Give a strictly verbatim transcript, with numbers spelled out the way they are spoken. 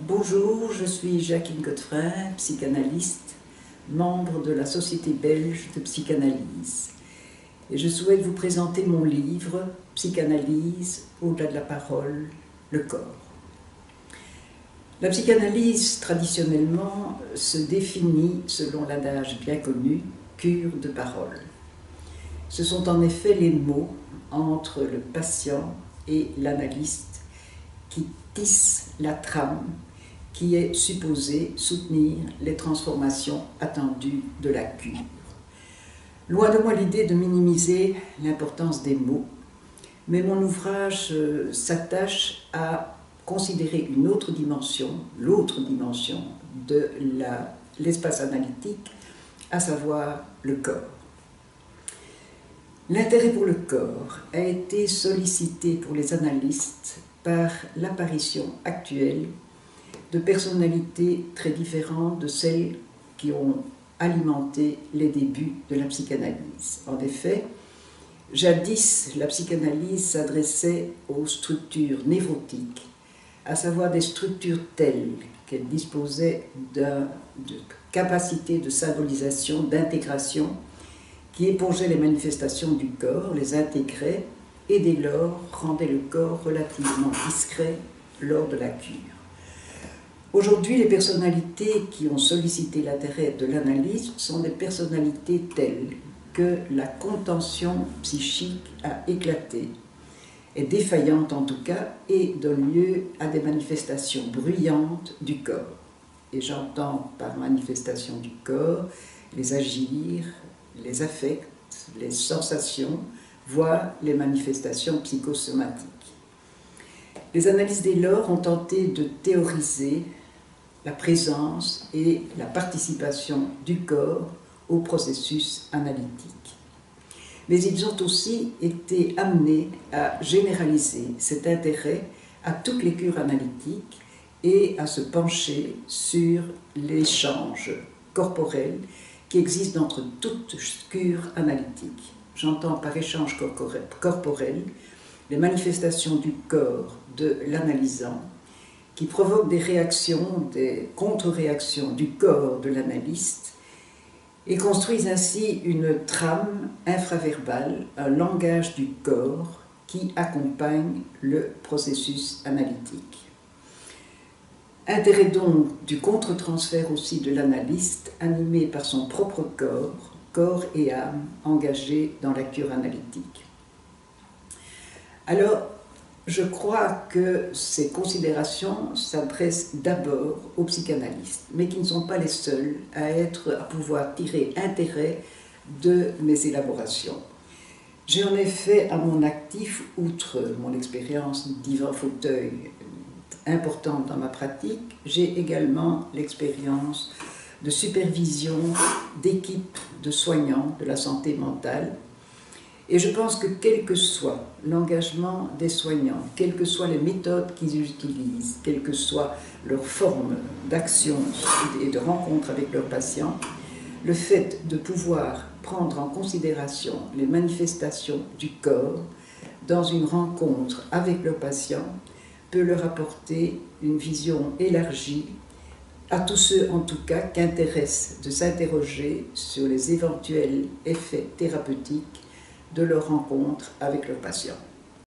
Bonjour, je suis Jacqueline Godfrind, psychanalyste, membre de la Société belge de psychanalyse. Et je souhaite vous présenter mon livre « Psychanalyse, au-delà de la parole, le corps ». La psychanalyse, traditionnellement, se définit selon l'adage bien connu « cure de parole ». Ce sont en effet les mots entre le patient et l'analyste qui tissent la trame qui est supposée soutenir les transformations attendues de la cure. Loin de moi l'idée de minimiser l'importance des mots, mais mon ouvrage s'attache à considérer une autre dimension, l'autre dimension de l'espace analytique, à savoir le corps. L'intérêt pour le corps a été sollicité pour les analystes par l'apparition actuelle de personnalités très différentes de celles qui ont alimenté les débuts de la psychanalyse. En effet, jadis, la psychanalyse s'adressait aux structures névrotiques, à savoir des structures telles qu'elles disposaient de capacités de symbolisation, d'intégration, qui épongeait les manifestations du corps, les intégrait et dès lors rendait le corps relativement discret lors de la cure. Aujourd'hui, les personnalités qui ont sollicité l'intérêt de l'analyse sont des personnalités telles que la contention psychique a éclaté, est défaillante en tout cas, et donne lieu à des manifestations bruyantes du corps. Et j'entends par manifestation du corps les agirs, les affects, les sensations, voire les manifestations psychosomatiques. Les analyses dès lors ont tenté de théoriser la présence et la participation du corps au processus analytique. Mais ils ont aussi été amenés à généraliser cet intérêt à toutes les cures analytiques et à se pencher sur l'échange corporel qui existe entre toutes cures analytiques. J'entends par échange corporel les manifestations du corps de l'analysant qui provoquent des réactions, des contre-réactions du corps de l'analyste et construisent ainsi une trame infraverbale, un langage du corps qui accompagne le processus analytique. Intérêt donc du contre-transfert aussi de l'analyste, animé par son propre corps, corps et âme, engagés dans la cure analytique. Alors, je crois que ces considérations s'adressent d'abord aux psychanalystes, mais qui ne sont pas les seuls à, être, à pouvoir tirer intérêt de mes élaborations. J'ai en effet à mon actif, outre mon expérience divan-fauteuil, importante dans ma pratique, j'ai également l'expérience de supervision d'équipes de soignants de la santé mentale. Et je pense que quel que soit l'engagement des soignants, quelles que soient les méthodes qu'ils utilisent, quelle que soit leur forme d'action et de rencontre avec leurs patients, le fait de pouvoir prendre en considération les manifestations du corps dans une rencontre avec leurs patients peut leur apporter une vision élargie, à tous ceux en tout cas qu'intéresse de s'interroger sur les éventuels effets thérapeutiques de leur rencontre avec leurs patients.